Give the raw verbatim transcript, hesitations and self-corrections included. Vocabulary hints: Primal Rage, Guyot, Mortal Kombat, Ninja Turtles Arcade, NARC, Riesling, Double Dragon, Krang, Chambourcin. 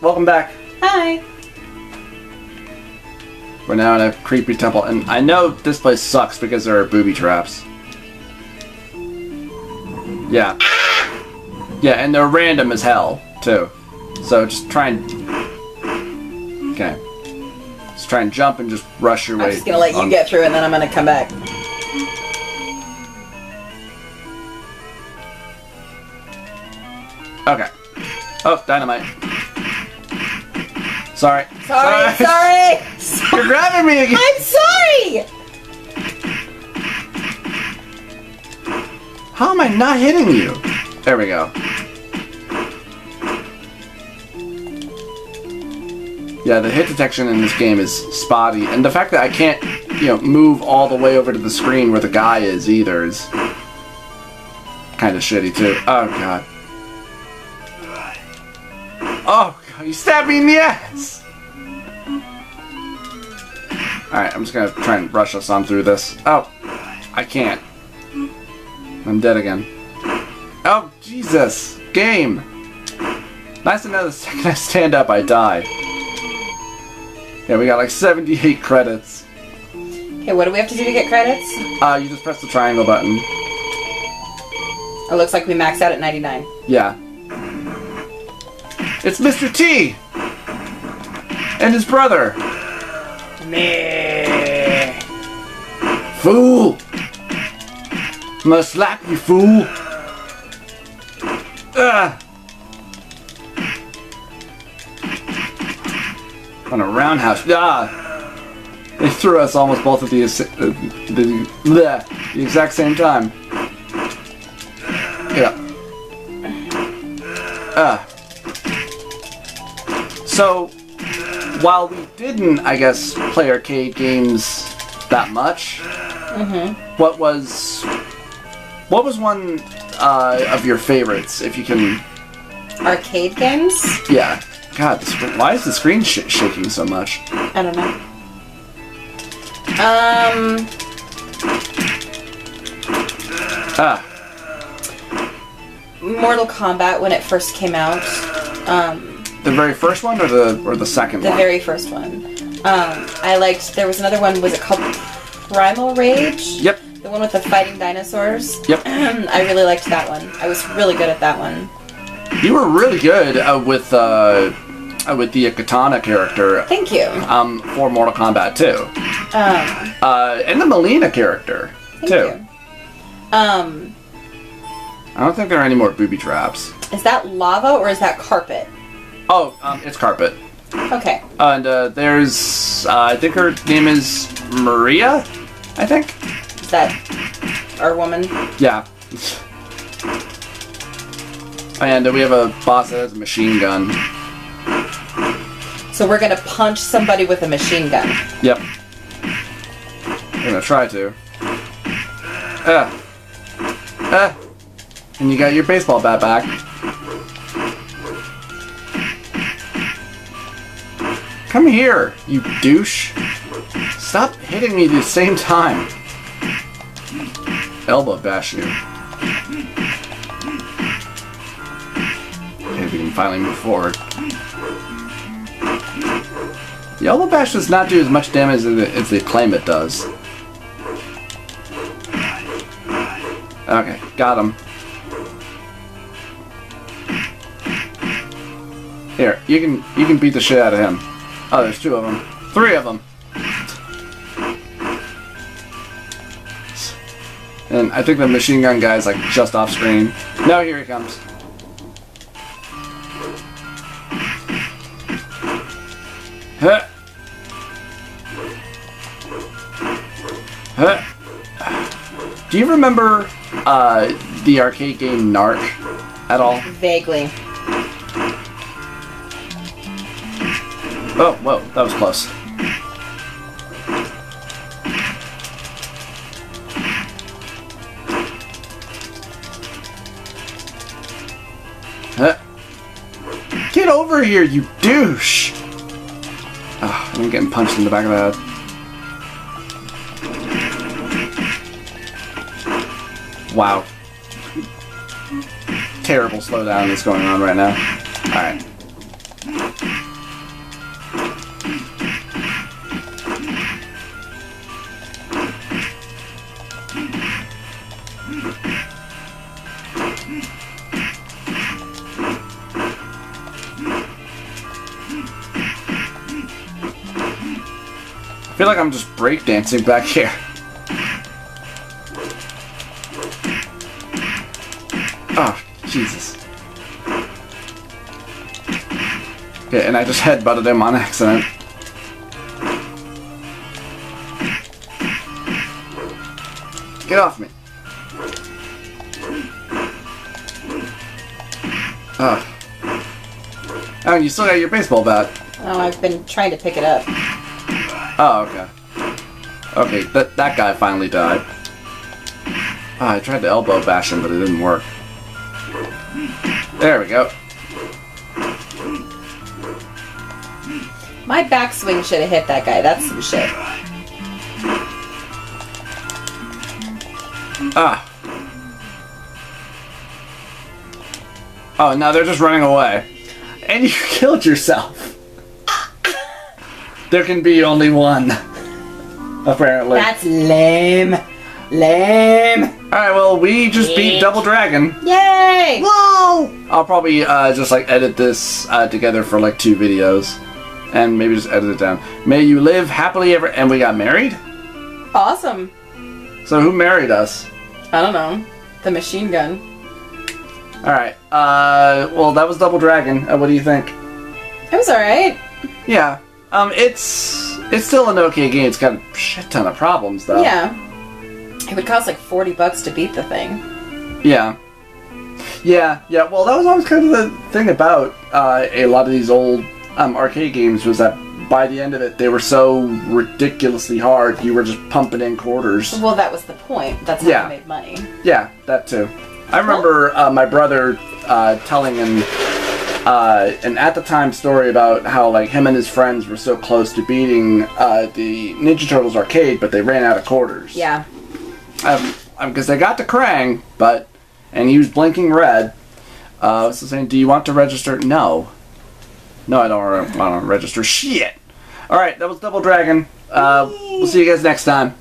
Welcome back. Hi. We're now in a creepy temple, and I know this place sucks because there are booby traps. Yeah. Yeah, and they're random as hell, too. So just try and... Okay. Just try and jump and just rush your way. I'm just gonna let you get through and then I'm gonna come back. Okay. Oh, dynamite. Sorry. Sorry, sorry! sorry. You're grabbing me again! I'm sorry! How am I not hitting you? There we go. Yeah, the hit detection in this game is spotty, and the fact that I can't, you know, move all the way over to the screen where the guy is either is kind of shitty too. Oh god. Oh god, you stabbed me in the ass! Alright, I'm just gonna try and rush us on through this. Oh, I can't. I'm dead again. Oh, Jesus! Game! Nice to know the second I stand up, I die. Yeah, we got like seventy-eight credits. Okay, what do we have to do to get credits? Uh, you just press the triangle button. It looks like we maxed out at ninety-nine. Yeah. It's Mister T! And his brother! Meh. Fool! Must slap you, fool! Ugh! On a roundhouse. Ah! They threw us almost both at the, uh, the, bleh, the exact same time. Get up. Ah. So, while we didn't, I guess, play arcade games that much, mm-hmm. what was what was one uh, of your favorites, if you can? Arcade games? Yeah. God, the screen, why is the screen sh shaking so much? I don't know. Um. Ah. Mortal Kombat when it first came out. Um. The very first one, or the or the second the one? The very first one. Um, I liked. There was another one. Was it called Primal Rage? Yep. The one with the fighting dinosaurs. Yep. I really liked that one. I was really good at that one. You were really good uh, with uh, with the Katana character. Thank you. Um, for Mortal Kombat two. Um. Uh, and the Melina character thank too. You. Um. I don't think there are any more booby traps. Is that lava or is that carpet? Oh, um, it's carpet. Okay. And uh, there's, uh, I think her name is Maria, I think. Is that our woman? Yeah. And uh, we have a boss that has a machine gun. So we're going to punch somebody with a machine gun. Yep. We're going to try to. Ah. Ah. And you got your baseball bat back. Come here, you douche. Stop hitting me the same time. Elbow bash you. Okay, we can finally move forward. The elbow bash does not do as much damage as they claim it does. Okay, got him. Here, you can you can beat the shit out of him. Oh, there's two of them. Three of them. And I think the machine gun guy's like just off screen. No, here he comes. Huh. Huh. Do you remember uh, the arcade game NARC at all? Vaguely. Oh, whoa, that was close. Huh. Get over here, you douche! Oh, I'm getting punched in the back of the head. Wow. Terrible slowdown is going on right now. Alright. feel like I'm just breakdancing back here. Oh, Jesus. Okay, and I just headbutted him on accident. Get off me. Oh. Oh, you still got your baseball bat. Oh, I've been trying to pick it up. Oh, okay. Okay, that, that guy finally died. Oh, I tried to elbow bash him, but it didn't work. There we go. My backswing should have hit that guy. That's some shit. Ah. Oh, now they're just running away. And you killed yourself. There can be only one. Apparently. That's lame. Lame. Alright, well, we just beat Double Dragon. Yay! Whoa! I'll probably uh, just like edit this uh, together for like two videos. And maybe just edit it down. May you live happily ever... And we got married? Awesome. So who married us? I don't know. The machine gun. Alright. Uh, well, that was Double Dragon. Uh, what do you think? It was alright. Yeah. Um, it's... It's still an okay game. It's got a shit ton of problems, though. Yeah. It would cost like forty bucks to beat the thing. Yeah. Yeah. Yeah. Well, that was always kind of the thing about uh, a lot of these old... Um, arcade games was that by the end of it they were so ridiculously hard you were just pumping in quarters. Well, that was the point. That's how yeah. they made money. Yeah, that too. I remember uh, my brother uh, telling an, uh, an at the time story about how like him and his friends were so close to beating uh, the Ninja Turtles Arcade, but they ran out of quarters. Yeah. Um, because they got to Krang, but and he was blinking red. Uh, so saying, "Do you want to register?" No. No, I don't, I don't register. Shit! Alright, that was Double Dragon. Uh, we'll see you guys next time.